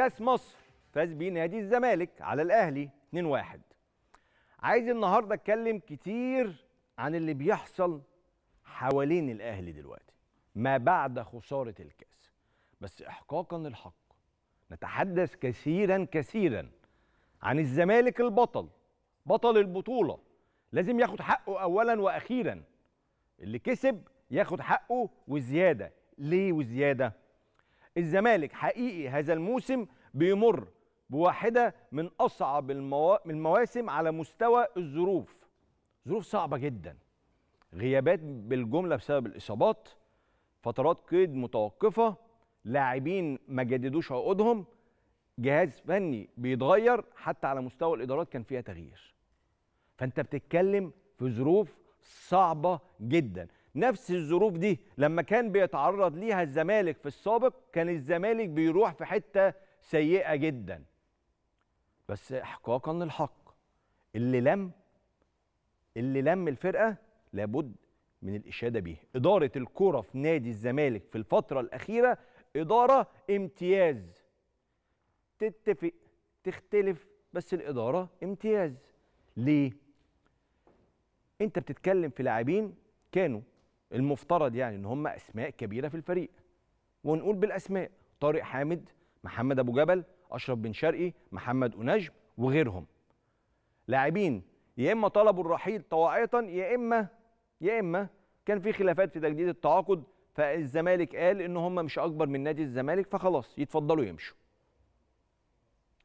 كاس مصر فاز بيه نادي الزمالك على الاهلي 2-1. عايز النهارده اتكلم كتير عن اللي بيحصل حوالين الاهلي دلوقتي ما بعد خساره الكاس، بس احقاقا للحق نتحدث كثيرا عن الزمالك البطل، بطل البطوله، لازم ياخد حقه اولا واخيرا. اللي كسب ياخد حقه وزياده. ليه وزياده؟ الزمالك حقيقي هذا الموسم بيمر بواحده من اصعب المواسم على مستوى الظروف، ظروف صعبه جدا، غيابات بالجمله بسبب الاصابات، فترات قيد متوقفه، لاعبين ما جددوش عقودهم، جهاز فني بيتغير، حتى على مستوى الادارات كان فيها تغيير. فانت بتتكلم في ظروف صعبه جدا. نفس الظروف دي لما كان بيتعرض ليها الزمالك في السابق كان الزمالك بيروح في حته سيئه جدا، بس احقاقا للحق اللي لم الفرقه لابد من الاشاده بيه. اداره الكره في نادي الزمالك في الفتره الاخيره اداره امتياز، تتفق تختلف بس الاداره امتياز. ليه؟ انت بتتكلم في لاعبين كانوا المفترض يعني ان هم اسماء كبيره في الفريق، ونقول بالاسماء: طارق حامد، محمد ابو جبل، اشرف بن شرقي، محمد ونجب وغيرهم. لاعبين يا اما طلبوا الرحيل طواعيه، يا اما كان في خلافات في تجديد التعاقد، فالزمالك قال ان هم مش اكبر من نادي الزمالك فخلاص يتفضلوا يمشوا.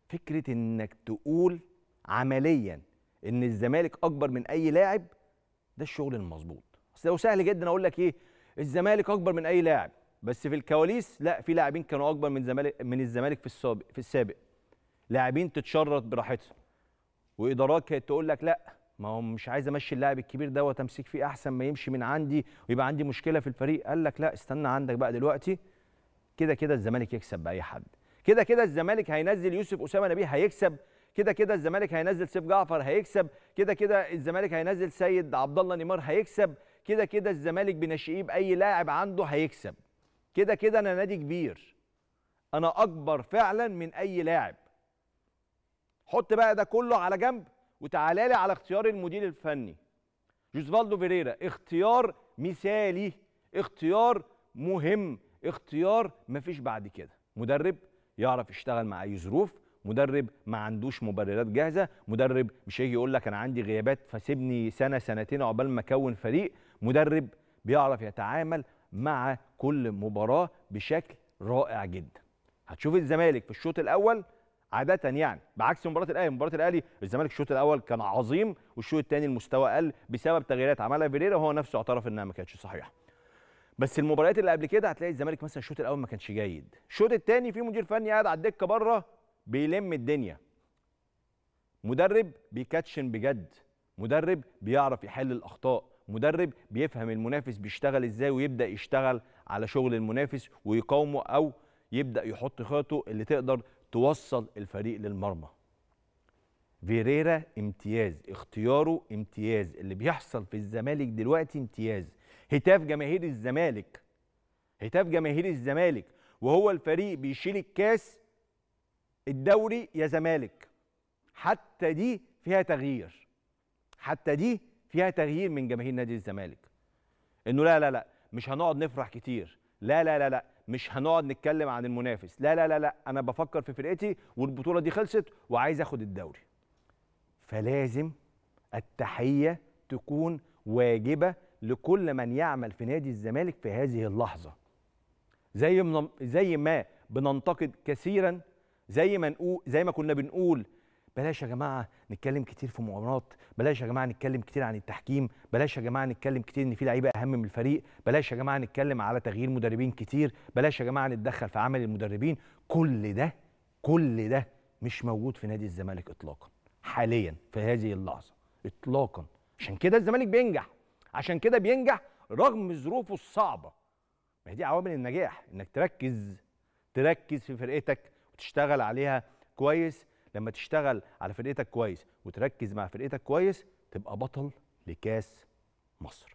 فكره انك تقول عمليا ان الزمالك اكبر من اي لاعب ده الشغل المظبوط. بس لو سهل جدا اقول لك ايه، الزمالك اكبر من اي لاعب، بس في الكواليس لا، في لاعبين كانوا اكبر من الزمالك في السابق، لاعبين تتشرط براحتها، وادارات كانت تقول لك لا، ما هو مش عايز امشي اللاعب الكبير ده وتمسك فيه احسن ما يمشي من عندي ويبقى عندي مشكله في الفريق. قال لك لا، استنى عندك بقى دلوقتي، كده كده الزمالك يكسب باي حد، كده كده الزمالك هينزل يوسف اسامه نبيه هيكسب، كده كده الزمالك هينزل سيف جعفر هيكسب، كده كده الزمالك هينزل سيد عبد الله نيمار هيكسب، كده كده الزمالك بناشئيه باي لاعب عنده هيكسب، كده كده انا نادي كبير، انا اكبر فعلا من اي لاعب. حط بقى ده كله على جنب وتعالى لي على اختيار المدير الفني جوزفالدو فيريرا. اختيار مثالي، اختيار مهم، اختيار مفيش بعد كده. مدرب يعرف يشتغل مع اي ظروف، مدرب ما عندوش مبررات جاهزه، مدرب مش هيجي يقول لك انا عندي غيابات فسيبني سنه سنتين عقبال ما اكون فريق، مدرب بيعرف يتعامل مع كل مباراه بشكل رائع جدا. هتشوف الزمالك في الشوط الاول عاده يعني بعكس مباراه الاهلي الزمالك الشوط الاول كان عظيم والشوط الثاني المستوى قل بسبب تغييرات عملها فيريرا وهو نفسه اعترف انها ما كانتش صحيحه. بس المباريات اللي قبل كده هتلاقي الزمالك مثلا الشوط الاول ما كانش جيد، الشوط الثاني في مدير فني قاعد على الدكه بره بيلم الدنيا، مدرب بيكاتشن بجد، مدرب بيعرف يحل الاخطاء، مدرب بيفهم المنافس بيشتغل ازاي ويبدا يشتغل على شغل المنافس ويقاومه او يبدا يحط خططه اللي تقدر توصل الفريق للمرمى. فيريرا امتياز، اختياره امتياز، اللي بيحصل في الزمالك دلوقتي امتياز. هتاف جماهير الزمالك وهو الفريق بيشيل الكاس الدوري يا زمالك، حتى دي فيها تغيير، حتى دي فيها تغيير من جماهير نادي الزمالك، انه لا لا لا مش هنقعد نفرح كتير، لا لا لا لا مش هنقعد نتكلم عن المنافس، لا لا لا لا انا بفكر في فرقتي والبطوله دي خلصت وعايز اخد الدوري. فلازم التحيه تكون واجبه لكل من يعمل في نادي الزمالك في هذه اللحظه. زي ما بننتقد كثيرا، زي ما كنا بنقول بلاش يا جماعه نتكلم كتير في مؤامرات، بلاش يا جماعه نتكلم كتير عن التحكيم، بلاش يا جماعه نتكلم كتير ان في لعيبه اهم من الفريق، بلاش يا جماعه نتكلم على تغيير مدربين كتير، بلاش يا جماعه نتدخل في عمل المدربين. كل ده مش موجود في نادي الزمالك اطلاقا حاليا في هذه اللحظه اطلاقا. عشان كده الزمالك بينجح، عشان كده بينجح رغم ظروفه الصعبه. ما هي دي عوامل النجاح، انك تركز في فرقتك وتشتغل عليها كويس. لما تشتغل على فرقتك كويس وتركز مع فرقتك كويس تبقى بطل لكاس مصر.